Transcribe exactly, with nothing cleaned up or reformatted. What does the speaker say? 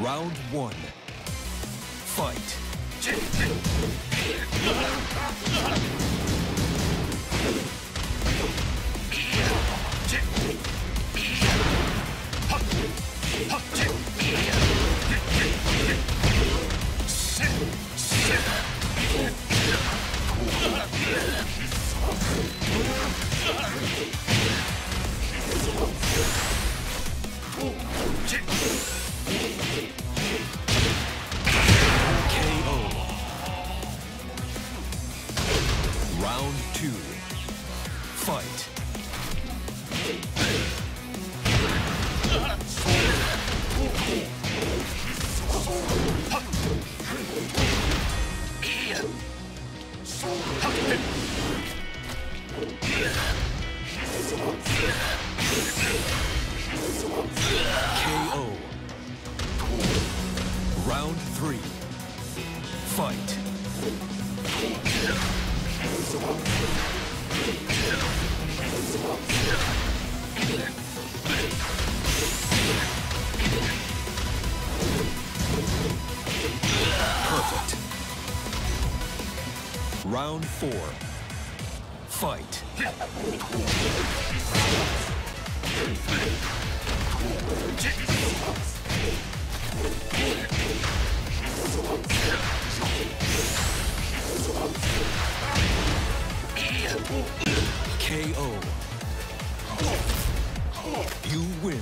Round one. Fight. Round two. Fight. K O. Round three. Fight. Perfect. Round four. Fight. K O. You win.